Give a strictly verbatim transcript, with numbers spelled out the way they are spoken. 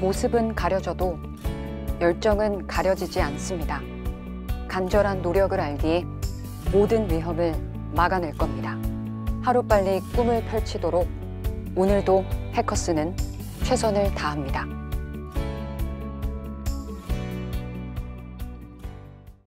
모습은 가려져도 열정은 가려지지 않습니다. 간절한 노력을 알기에 모든 위협을 막아낼 겁니다. 하루빨리 꿈을 펼치도록 오늘도 해커스는 최선을 다합니다.